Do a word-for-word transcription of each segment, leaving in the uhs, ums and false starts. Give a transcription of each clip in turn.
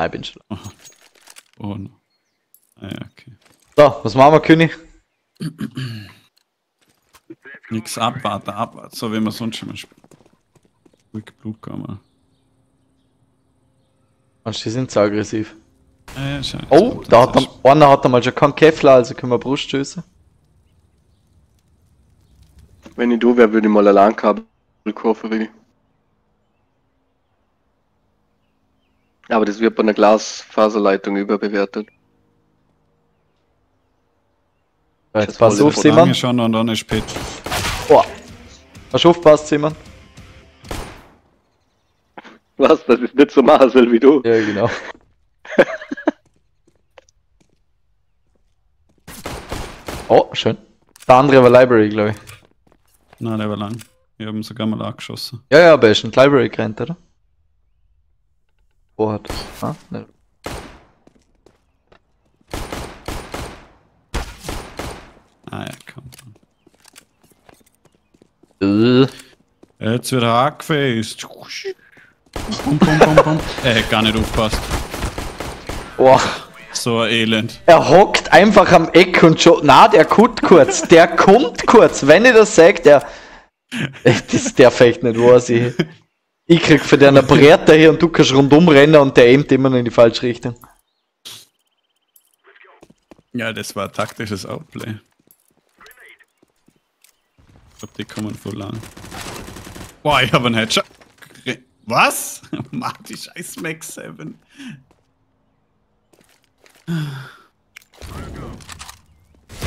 Ah, ich bin schon. Aha. Oh no. Ah ja, okay. So, was machen wir, König? Nix, abwarten, abwarten. So wie wir sonst schon mal spielen. Ruhig Blutkammer. Also die sind so aggressiv. Ah, ja, schau, oh, da hat dann, einer hat einmal schon keinen Kevlar, also können wir Bruststöße. Wenn ich du wäre, würde ich mal eine Langkabelkurve regeln. Aber das wird bei einer Glasfaserleitung überbewertet. Jetzt pass auf, Simon. Schon und dann ist spät. Boah. Hast du aufgepasst, Simon? Was? Das ist nicht so Marcel wie du. Ja, genau. Oh, schön. Der andere war Library, glaube ich. Nein, der war lang. Wir haben sogar mal angeschossen. Ja, ja, aber er ist in die Library gerannt, oder? Wo hat das? Ah, ne. Ah ja, kommt schon. Äh. Jetzt wird er angefasst. Pum, pum, pum, pum. Er hätte gar nicht aufgepasst. Boah. So ein Elend. Er hockt einfach am Eck und schon. Na, der kommt kurz. Der kommt kurz. Wenn ich das sage, der. Das, der fällt nicht, weiß ich. Ich krieg für den eine Bretter hier und du kannst rundum rennen und der aimt immer noch in die falsche Richtung. Ja, das war ein taktisches Outplay. Ich glaub, die kommen voll lang. Boah, ich hab einen Headshot. Was? Mann, die scheiß Max sieben.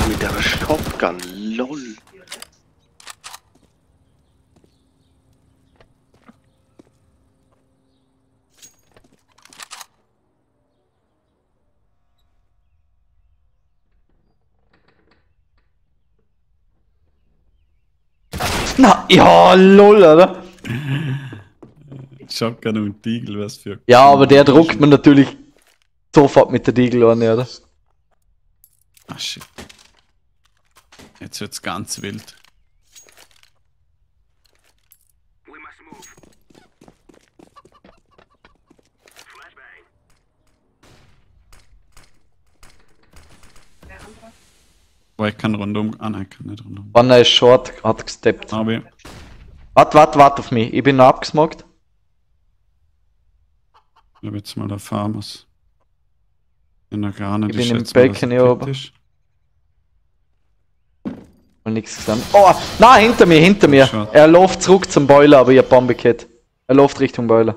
Mit der Shotgun, lol. Na, ja, lol, oder? Shotgun und Deagle, was für. Ja, aber der druckt man natürlich sofort mit der Deagle an, oder? Ah, shit. Jetzt wird's ganz wild. Aber ich kann rundum. Ah nein, ich kann nicht rundum. Wann er ist short, hat gesteppt. Warte, warte, warte auf mich. Ich bin noch abgesmoggt. Ich hab jetzt mal der Farmers. Ich bin noch gar nicht. Ich bin im Bacon hier oben. Und nichts gesehen. Oh, nein, hinter mir, hinter mir. Short. Er läuft zurück zum Boiler, aber ich hab Bombe gehabt. Er läuft Richtung Boiler.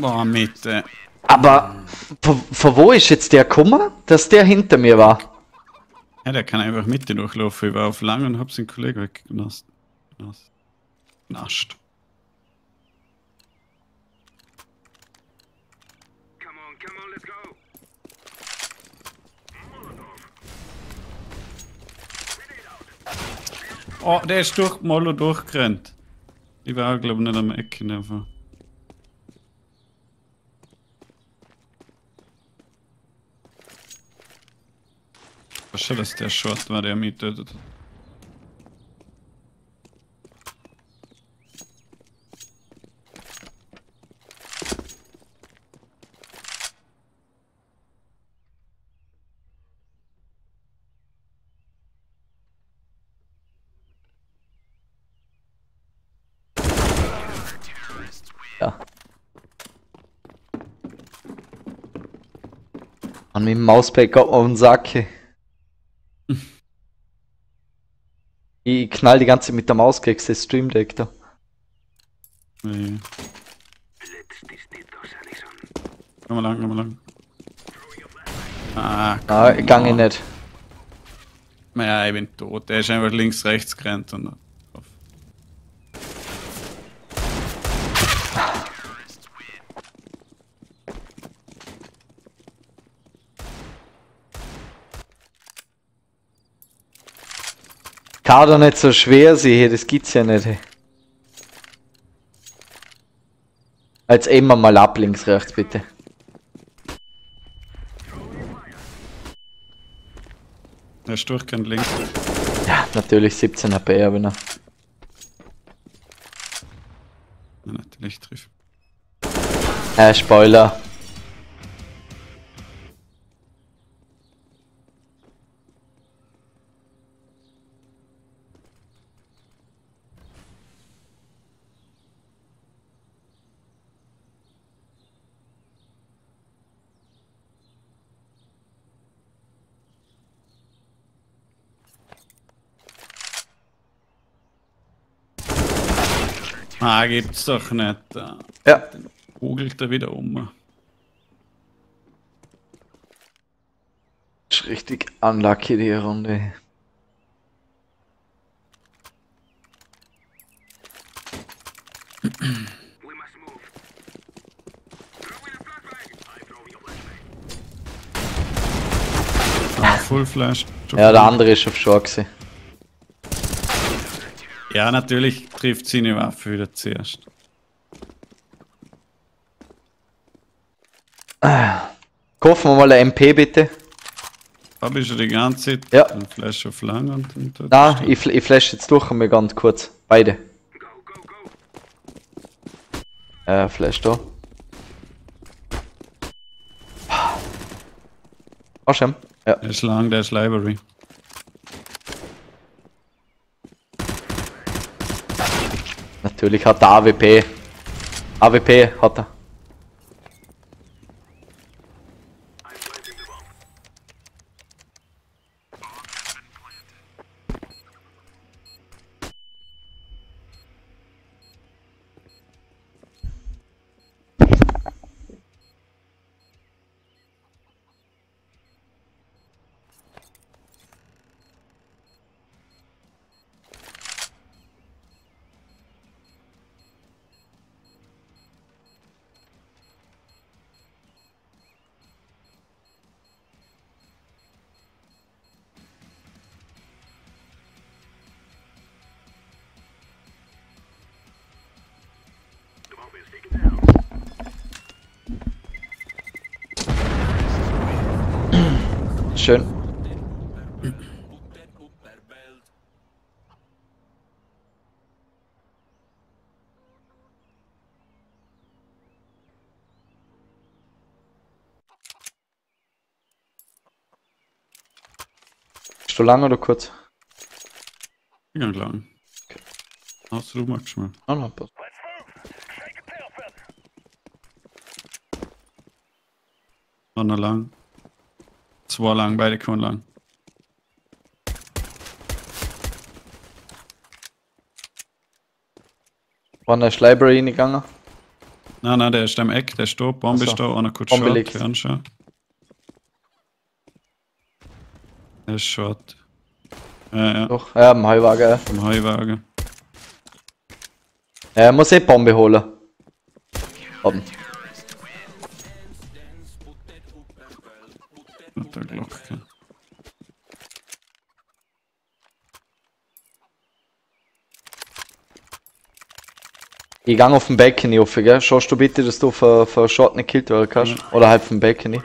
Boah, Mitte. Aber von, von wo ist jetzt der Kummer, dass der hinter mir war? Ja, der kann einfach Mitte durchlaufen. Ich war auf lang und hab seinen Kollegen weggenascht. Nascht. Come on, come on, let's go. Oh, der ist durch Molo durchgerannt. Ich war auch, glaube ich, nicht am Ecken einfach. Schade, dass der Short war, der mich tötet. Ja. Und mit dem Mauspad kommt man auf den Sack. Ich knall die ganze Zeit mit der Maus gegen das Stream Deck da. Nee. Komm mal lang, komm mal lang. Ah, komm ah ich gang ich nicht. Naja, ich bin tot. Der ist einfach links, rechts gerannt und drauf. Kann doch nicht so schwer sein, das gibt's ja nicht. Jetzt eben mal ab, links, rechts, bitte. Er ist durchgehend links. Ja, natürlich siebzehn H P habe ich noch. Na, natürlich trifft. Äh, Spoiler. Ah, gibt's doch nicht. Ja. Dann googelt er wieder um. Ist richtig unlucky die Runde. Ah, Full Flash. Ja, der andere ist auf Shore gewesen. Ja, natürlich trifft sie eine Waffe wieder zuerst. Kaufen wir mal eine M P bitte. Hab ich schon die ganze Zeit. Ja. Ein Flash auf lang und, und dort. Nein, ich, ich flash jetzt durch und wir ganz kurz. Beide. Go, go, go. Äh, Flash da. Oh, schon. Ja. Der ist lang, der ist Library. Natürlich hat er A W P. A W P hat er. Schön. Bist du lang oder kurz? Ich kann lang. Okay. Hast du maximal? Ah, nein, passt. Einer lang. Zwei lang, beide kommen lang. War in der Library hingegangen? Nein, nein, der ist am Eck, der ist da, Bombe ist da, einer kurz Short, Fernschau. Der ist Short. Ja, ja. Doch, ja, am Heuwagen, ja. Am Heuwagen. Ja, er muss eh Bombe holen. Haben. Ich gang auf den Balcony, hoffe, gell? Schaust du bitte, dass du für, für Shot nicht gekillt werden kannst? Ja. Oder halb vom Balcony.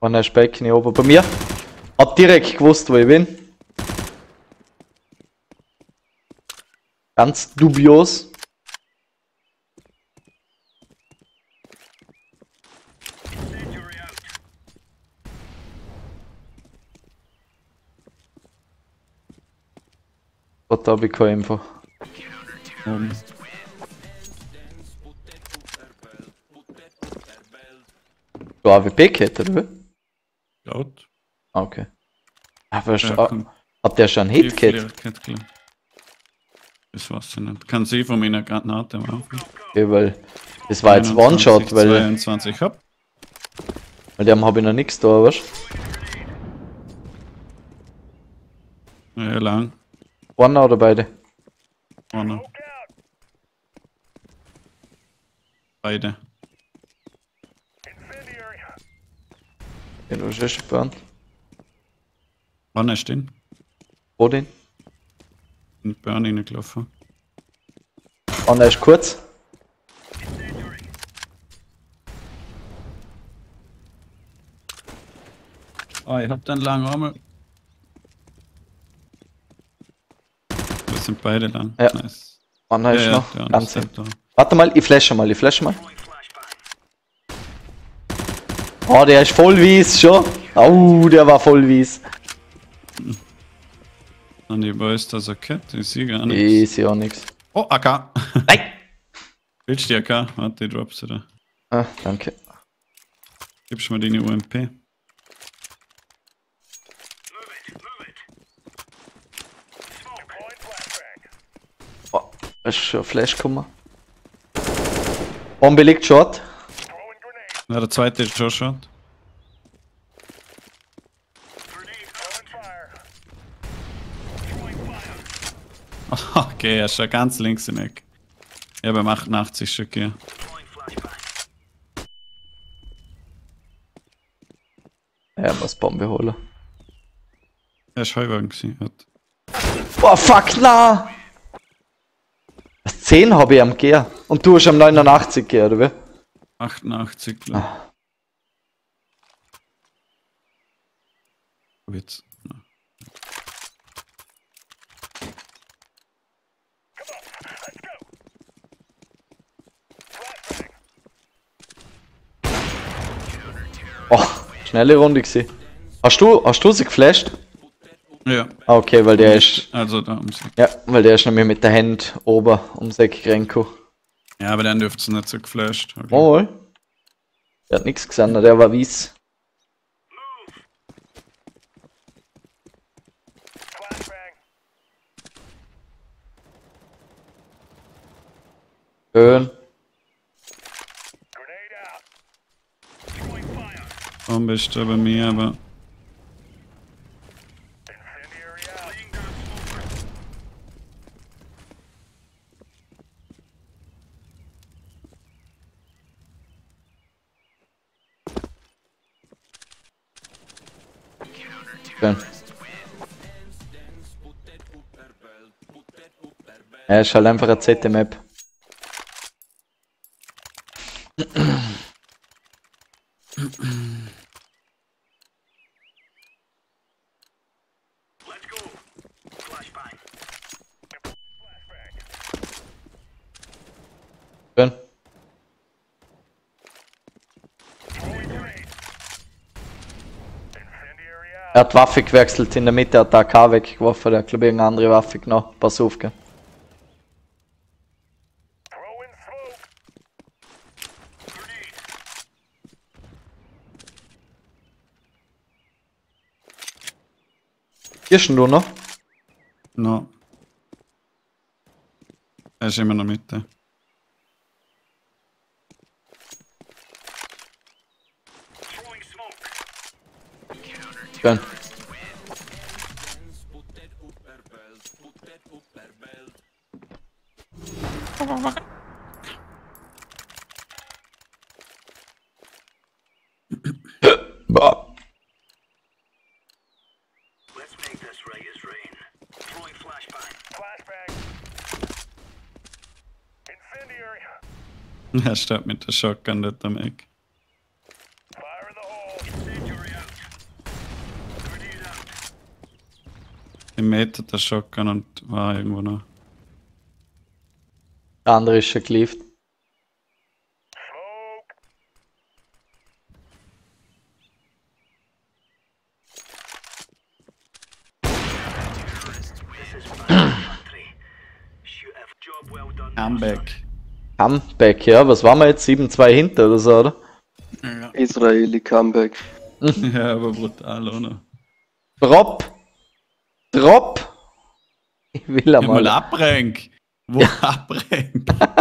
Und ein Balcony oben bei mir. Hab direkt gewusst, wo ich bin. Ganz dubios. Da habe ich keine Info. Um. Du A W P-Kette, oder? Laut. Ah, okay. Aber ja, ah, hat der schon einen Hit-Kette? Das weiß ich nicht. Kann sie von meiner Granate machen. Okay, weil das war jetzt One-Shot, weil. zweiundzwanzig hab. Weil dem habe ich noch nichts da, weißt du? Ja, lang. Einer oder beide? Einer. Beide. Ja, du hast schon gebannt. Wann ist denn? Wo denn? In Bern reingelaufen. Einer ist kurz. Oh, ich hab den langen Arm. Das sind beide lang. Ja. Nice. Einer ist ja, noch ja, ganz hin. Warte mal, ich flashe mal, ich flashe mal. Oh, der ist voll weiß schon. Au, oh, der war voll weiß. Hm. Und ich weiß, dass er kippt, ich sehe gar nichts. Ich sehe auch nichts. Oh, A K! Nein! Willst du die A K? Warte, ich drops sie da. Ah, danke. Gibst du mir deine U M P? Move it, move it. Oh, ist schon ein Flash gekommen. Bombe liegt short. Na, der zweite ist schon short. Okay, er ist schon ganz links im Eck. Ich habe achtundachtzig schon okay. Er muss Bombe holen. Er ist Heuwagen gewesen. Oh fuck, na! zehn habe ich am Gear. Und du hast am neunundachtzig Gear, oder wie? achtundachtzig, glaube ich. Jetzt. Oh, schnelle Runde gesehen. Hast du, hast du sie geflasht? Ja. Okay, weil der ist... Also da ums Eck. Ja, weil der ist nämlich mit der Hand oben ums Eck Renko. Ja, aber dann dürft's nicht so geflasht. Okay. Wohl. Der hat nichts gesehen, der war weiß. Schön. Warum bist du bei mir, aber... Schön. Ja, ist halt einfach eine Z-Map. Er hat Waffe gewechselt, in der Mitte hat der A K weggeworfen, der hat glaube ich irgendeine andere Waffe genommen. Pass auf, gell. Hier schon du noch? No. Er ist immer in der Mitte. Schön. Er steht mit der Shotgun dort am Eck. Meter der Shotgun und war irgendwo noch. Der andere ist schon gelieft. Comeback. Comeback, ja, was waren wir jetzt? sieben zwei hinter oder so, oder? Ja. Israeli Comeback. Ja, aber brutal, oder? Drop! Drop! Ich will einmal. Abbrenk! Wo abbrenk?